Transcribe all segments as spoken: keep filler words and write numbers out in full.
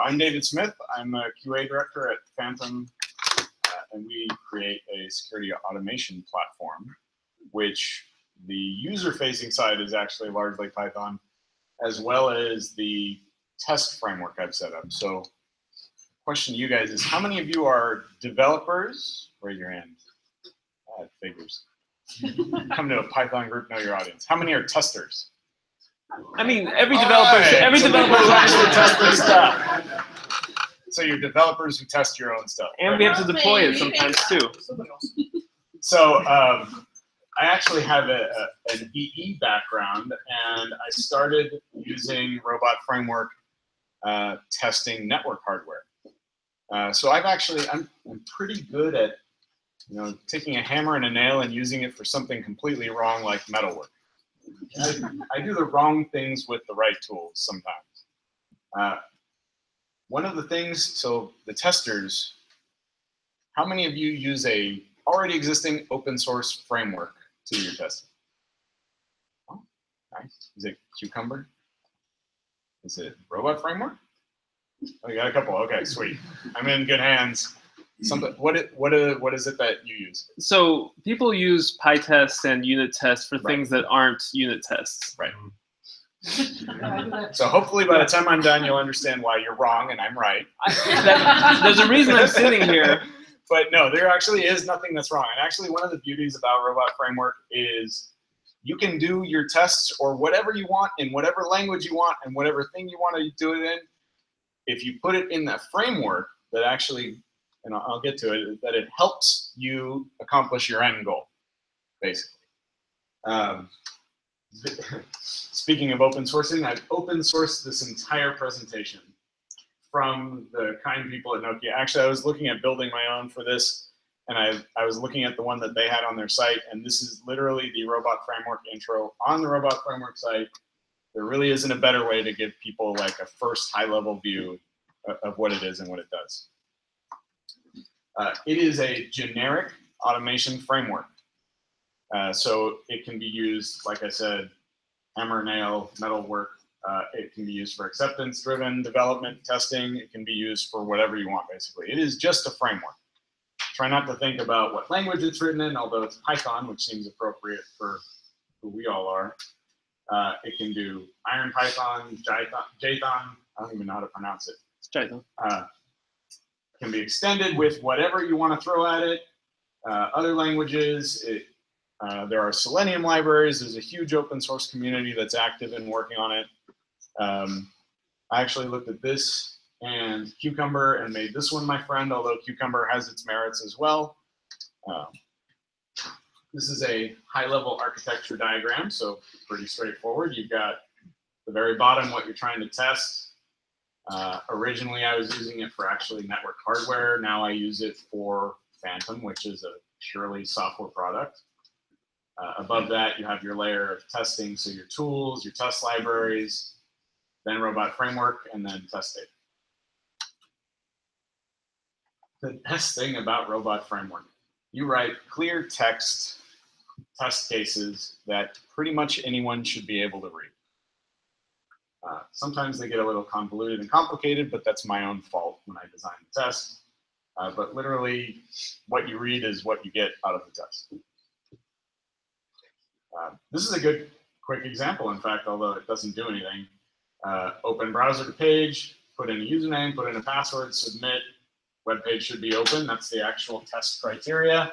I'm David Smith. I'm a Q A director at Phantom, uh, and we create a security automation platform, which the user-facing side is actually largely Python, as well as the test framework I've set up. So the question to you guys is, how many of you are developers? Raise your hand. Uh, figures. Come to a Python group, know your audience. How many are testers? I mean, every developer, right. every so developer will actually test their stuff. So you're developers who test your own stuff. And right? we have to deploy it sometimes too. So um, I actually have a, a, an E E background, and I started using Robot Framework uh, testing network hardware. Uh, so I've actually, I'm, I'm pretty good at, you know, taking a hammer and a nail and using it for something completely wrong, like metalwork. I, I do the wrong things with the right tools sometimes. Uh, one of the things, so the testers, how many of you use a already existing open source framework to do your testing? Oh, nice. Is it Cucumber? Is it Robot Framework? Oh, you got a couple. Okay, sweet. I'm in good hands. Something, what, it, what, uh, what is it that you use? So people use PyTest and unit tests for right. things that aren't unit tests. Right. So hopefully by the time I'm done, you'll understand why you're wrong and I'm right. that, there's a reason I'm sitting here. But no, there actually is nothing that's wrong. And actually one of the beauties about Robot Framework is you can do your tests or whatever you want in whatever language you want and whatever thing you want to do it in. If you put it in that framework that actually, and I'll get to it, that it helps you accomplish your end goal, basically. Um, speaking of open sourcing, I've open sourced this entire presentation from the kind people at Nokia. Actually, I was looking at building my own for this, and I, I was looking at the one that they had on their site, and this is literally the Robot Framework intro on the Robot Framework site. There really isn't a better way to give people like a first high-level view of what it is and what it does. Uh, it is a generic automation framework. Uh, so it can be used, like I said, hammer, nail, metal work. Uh, it can be used for acceptance-driven development testing. It can be used for whatever you want, basically. It is just a framework. Try not to think about what language it's written in, although it's Python, which seems appropriate for who we all are. Uh, it can do Iron Python, Jython, Jython. I don't even know how to pronounce it. It's Jython. Uh, Can be extended with whatever you want to throw at it. Uh, other languages, it, uh, there are Selenium libraries. There's a huge open source community that's active and working on it. Um, I actually looked at this and Cucumber and made this one my friend, although Cucumber has its merits as well. Um, this is a high-level architecture diagram, so pretty straightforward. You've got the very bottom what you're trying to test. Uh, originally, I was using it for actually network hardware. Now I use it for Phantom, which is a purely software product. Uh, above that, you have your layer of testing, so your tools, your test libraries, then Robot Framework, and then test data. The best thing about Robot Framework, you write clear text test cases that pretty much anyone should be able to read. Uh, sometimes they get a little convoluted and complicated, but that's my own fault when I design the test. Uh, but literally, what you read is what you get out of the test. Uh, this is a good, quick example, in fact, although it doesn't do anything. Uh, open browser to page, put in a username, put in a password, submit. Web page should be open. That's the actual test criteria.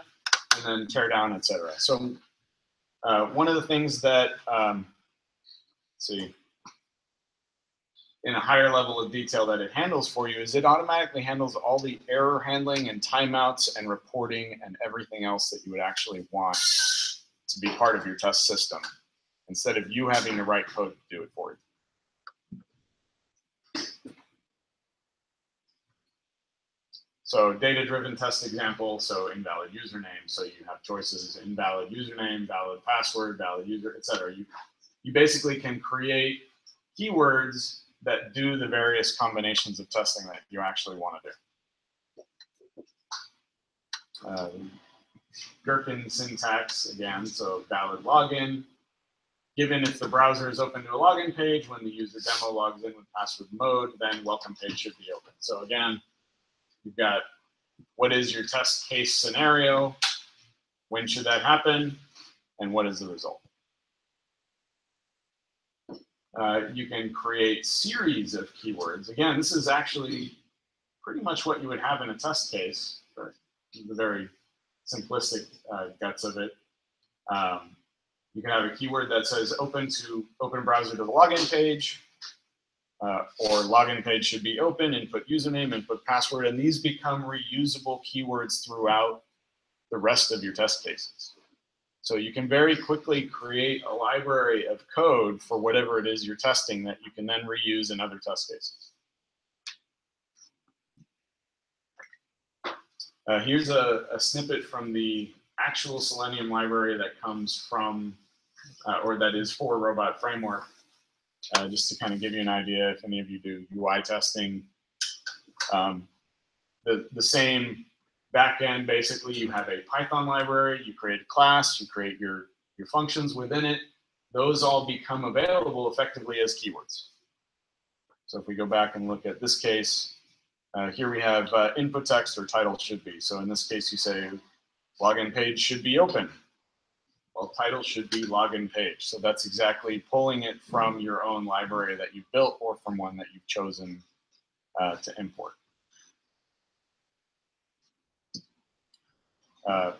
And then tear down, et cetera. So uh, one of the things that, um, let's see. in a higher level of detail that it handles for you is it automatically handles all the error handling and timeouts and reporting and everything else that you would actually want to be part of your test system instead of you having to write code to do it for you. So data-driven test example, so invalid username. So you have choices, invalid username, valid password, valid user, et cetera. You, you basically can create keywords that do the various combinations of testing that you actually want to do. Uh, Gherkin syntax, again, so valid login, Given if the browser is open to a login page, when the user demo logs in with password mode, then welcome page should be open. So again, you've got what is your test case scenario, when should that happen, and what is the result? Uh, you can create series of keywords. Again, this is actually pretty much what you would have in a test case, or the very simplistic uh, guts of it. Um, You can have a keyword that says open to open browser to the login page, uh, or login page should be open, input username, input password, and these become reusable keywords throughout the rest of your test cases. So you can very quickly create a library of code for whatever it is you're testing that you can then reuse in other test cases. Uh, here's a, a snippet from the actual Selenium library that comes from, uh, or that is for Robot Framework, uh, just to kind of give you an idea if any of you do U I testing. Um, the, the same backend, basically, you have a Python library, you create a class, you create your, your functions within it. Those all become available effectively as keywords. So if we go back and look at this case, uh, here we have uh, input text or title should be. So in this case, you say, login page should be open. Well, title should be login page. So that's exactly pulling it from your own library that you built or from one that you've chosen uh, to import. Uh,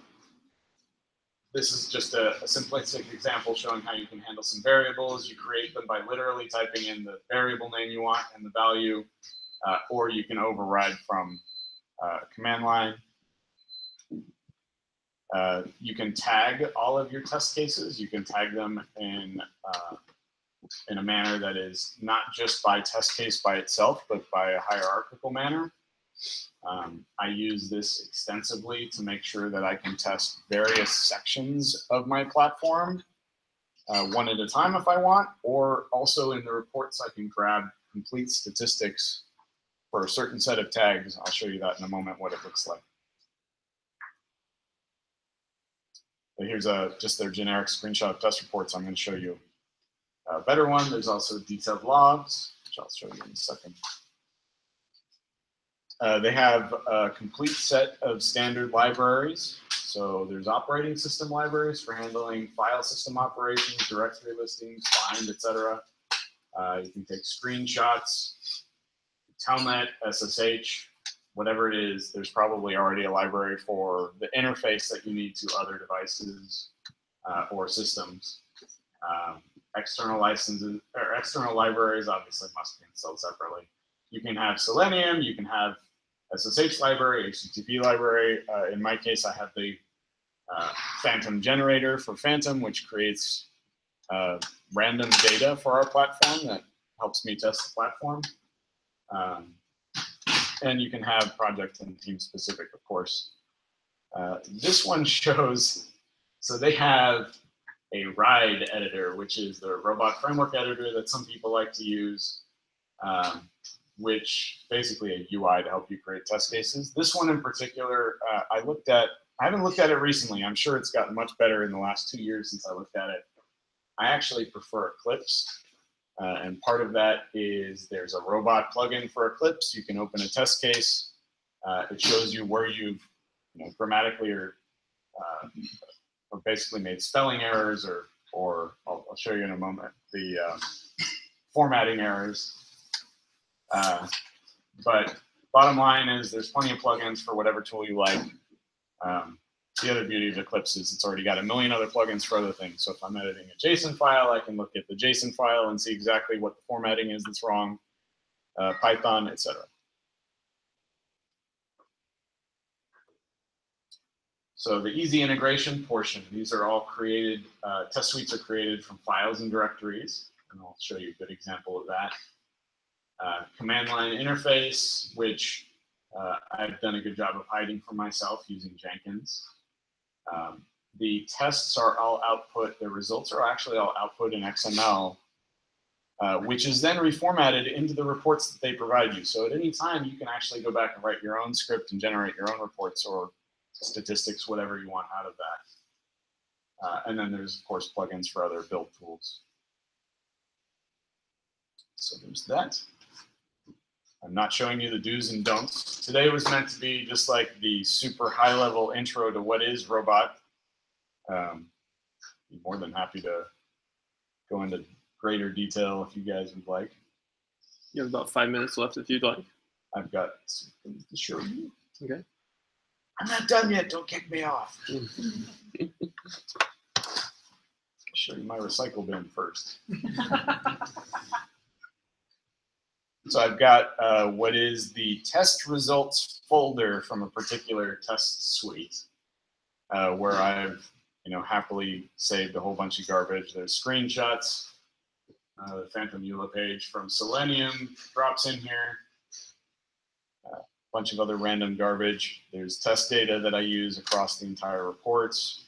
this is just a, a simplistic example showing how you can handle some variables. You create them by literally typing in the variable name you want and the value, uh, or you can override from uh, command line. Uh, you can tag all of your test cases. You can tag them in, uh, in a manner that is not just by test case by itself, but by a hierarchical manner. Um, I use this extensively to make sure that I can test various sections of my platform uh, one at a time if I want, or also in the reports I can grab complete statistics for a certain set of tags. I'll show you that in a moment, what it looks like. But here's a, just their generic screenshot of test reports. I'm going to show you a better one. There's also detailed logs, which I'll show you in a second. Uh, they have a complete set of standard libraries. So there's operating system libraries for handling file system operations, directory listings, bind, et cetera. Uh, you can take screenshots, telnet, S S H. Whatever it is, there's probably already a library for the interface that you need to other devices uh, or systems. Um, external licenses or external libraries obviously must be installed separately. You can have Selenium, you can have S S H library, H T T P library. Uh, in my case, I have the uh, Phantom generator for Phantom, which creates uh, random data for our platform that helps me test the platform. Um, And you can have project and team specific, of course. Uh, this one shows, so they have a Ride editor, which is the Robot Framework editor that some people like to use, um, which basically a U I to help you create test cases. This one in particular, uh, I looked at, I haven't looked at it recently. I'm sure it's gotten much better in the last two years since I looked at it. I actually prefer Eclipse. Uh, and part of that is there's a robot plugin for Eclipse. You can open a test case. Uh, it shows you where you've you know, grammatically or, uh, or basically made spelling errors, or, or I'll, I'll show you in a moment, the uh, formatting errors. Uh, but bottom line is there's plenty of plugins for whatever tool you like. Um, The other beauty of Eclipse is it's already got a million other plugins for other things. So if I'm editing a JSON file, I can look at the JSON file and see exactly what the formatting is that's wrong, uh, Python, et cetera. So the easy integration portion, these are all created, uh, test suites are created from files and directories. And I'll show you a good example of that. Uh, command line interface, which uh, I've done a good job of hiding for myself using Jenkins. Um, the tests are all output, the results are actually all output in X M L, uh, which is then reformatted into the reports that they provide you. So at any time, you can actually go back and write your own script and generate your own reports or statistics, whatever you want out of that. Uh, and then there's, of course, plugins for other build tools. So there's that. I'm not showing you the do's and don'ts. Today was meant to be just like the super high level intro to what is Robot. Um, be more than happy to go into greater detail if you guys would like. You have about five minutes left if you'd like. I've got something to show you. Okay. I'm not done yet. Don't kick me off. I'll show you my recycle bin first. So I've got uh, what is the test results folder from a particular test suite, uh, where I've you know happily saved a whole bunch of garbage. There's screenshots. Uh, the Phantom E U L A page from Selenium drops in here. A uh, bunch of other random garbage. There's test data that I use across the entire reports.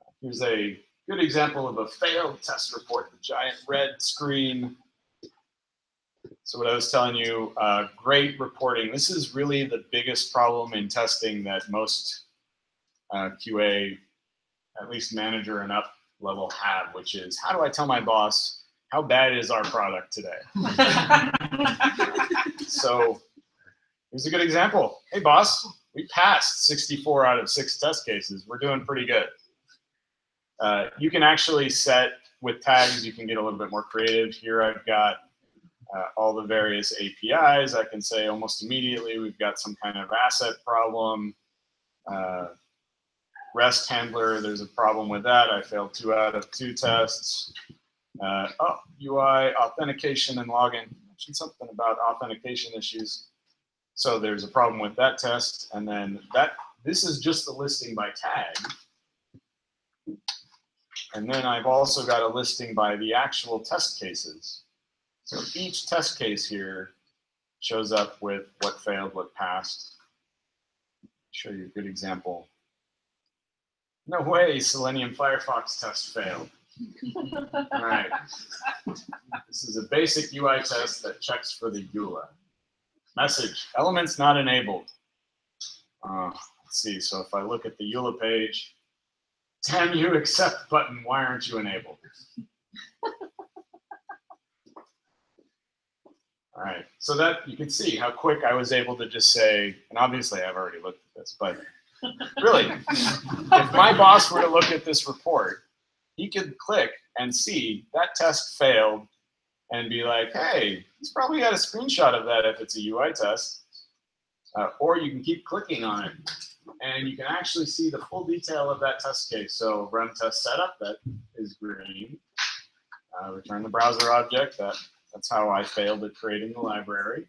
Uh, here's a good example of a failed test report, the giant red screen. So what I was telling you, uh, great reporting. This is really the biggest problem in testing that most uh, Q A, at least manager and up level, have, which is, how do I tell my boss how bad is our product today? So here's a good example. Hey, boss, we passed sixty-four out of six test cases. We're doing pretty good. Uh, you can actually set with tags, you can get a little bit more creative. Here I've got uh, all the various A P Is. I can say almost immediately we've got some kind of asset problem. Uh, REST handler, there's a problem with that. I failed two out of two tests. Uh, oh, U I, authentication, and login. I mentioned something about authentication issues. So there's a problem with that test. And then that, this is just the listing by tag. And then I've also got a listing by the actual test cases. So each test case here shows up with what failed, what passed. I'll show you a good example. No way, Selenium Firefox test failed. All right. This is a basic U I test that checks for the E U L A. Message, elements not enabled. Uh, let's see, so if I look at the E U L A page, damn you accept button, why aren't you enabled? All right, so that you can see how quick I was able to just say, and obviously I've already looked at this, but really, if my boss were to look at this report, he could click and see that test failed and be like, hey, he's probably got a screenshot of that if it's a U I test. Uh, or you can keep clicking on it, and you can actually see the full detail of that test case. So run test setup, that is green. Uh, return the browser object, that, that's how I failed at creating the library.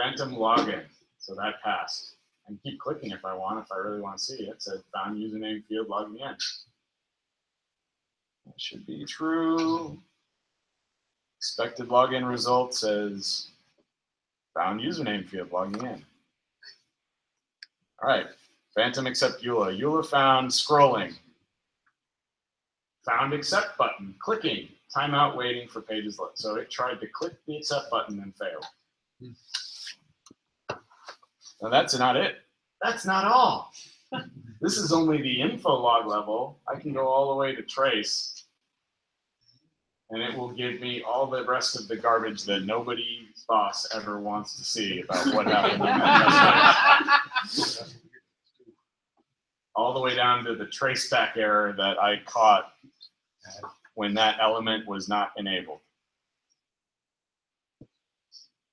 Phantom login, so that passed. And keep clicking if I want, if I really want to see it. It says found username field, logging in. That should be true. Expected login result says found username field, logging in. All right, Phantom accept E U L A. E U L A found scrolling. Found accept button, clicking. Timeout waiting for pages load. So it tried to click the accept button and failed. Hmm. Now that's not it. That's not all. This is only the info log level. I can go all the way to trace, and it will give me all the rest of the garbage that nobody's boss ever wants to see about what happened in that test. All the way down to the trace back error that I caught when that element was not enabled.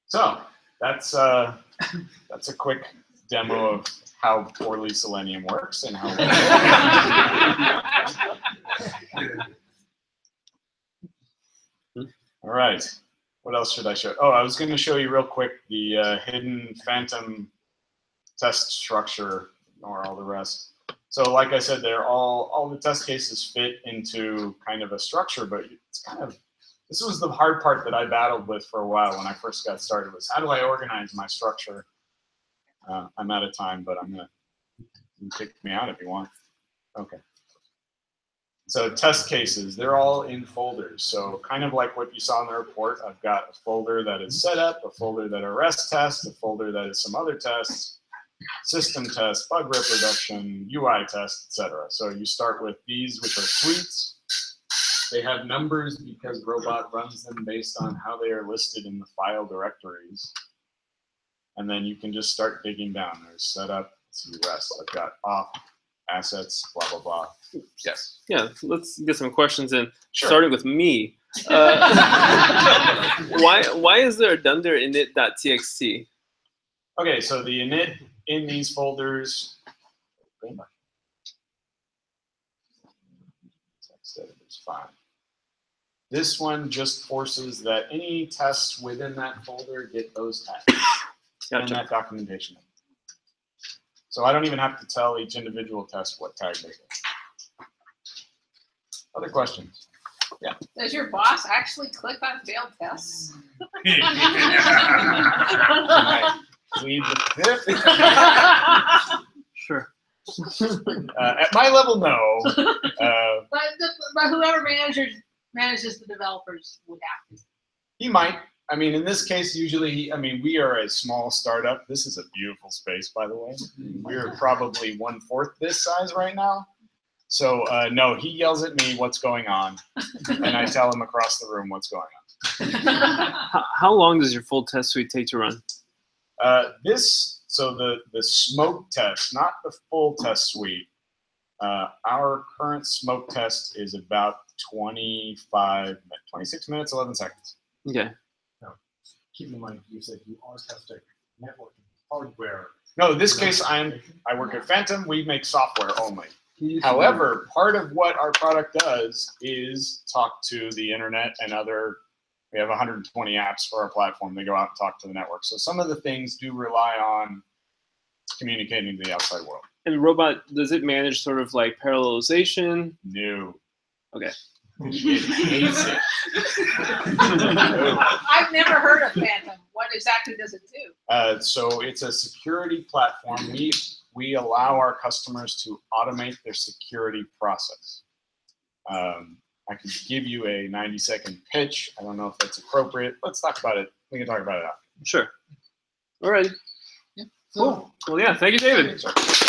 So that's uh, that's a quick demo of how poorly Selenium works and how well. All right, what else should I show? Oh, I was going to show you real quick the uh, hidden Phantom test structure, or all the rest. So like I said, they're all, all the test cases fit into kind of a structure, but it's kind of, this was the hard part that I battled with for a while when I first got started, was how do I organize my structure? Uh, I'm out of time, but I'm gonna, you can kick me out if you want. Okay. So test cases, they're all in folders. So kind of like what you saw in the report, I've got a folder that is setup, a folder that are REST tests, a folder that is some other tests, system tests, bug reproduction, U I tests, et cetera. So you start with these, which are suites. They have numbers because Robot runs them based on how they are listed in the file directories. And then you can just start digging down. There's setup, see rest. I've got off, assets, blah, blah, blah. Yes. Yeah, let's get some questions in, sure. Starting with me. Uh, why, why is there a dunder init.txt? Okay, so the init in these folders. Text editor's fine. This one just forces that any tests within that folder get those tags gotcha. And that documentation. So I don't even have to tell each individual test what tag they get. Other questions? Yeah. Does your boss actually click on failed tests? Right. Lead the fifth. Sure. Uh, at my level, no. Uh, but, the, but whoever managers, manages the developers would have to. He might. I mean, in this case, usually, I mean, we are a small startup. This is a beautiful space, by the way. We are probably one fourth this size right now. So uh, no, he yells at me, what's going on? And I tell him across the room what's going on. How long does your full test suite take to run? Uh, this, so the, the smoke test, not the full test suite. Uh, our current smoke test is about twenty-five, twenty-six minutes, eleven seconds. Okay. Now, keep in mind, you said you are testing networking, hardware. No, in this case, I'm, I work at Phantom. We make software only. However, part of what our product does is talk to the internet and other, we have one hundred twenty apps for our platform. They go out and talk to the network. So some of the things do rely on communicating to the outside world. And Robot, does it manage sort of like parallelization? No. Okay. It hates it. I've never heard of Phantom. What exactly does it do? Uh, so it's a security platform. We We allow our customers to automate their security process. Um, I could give you a ninety second pitch. I don't know if that's appropriate. Let's talk about it. We can talk about it after. Sure. All right. Yeah. Cool. Well, yeah. Thank you, David. Thank you,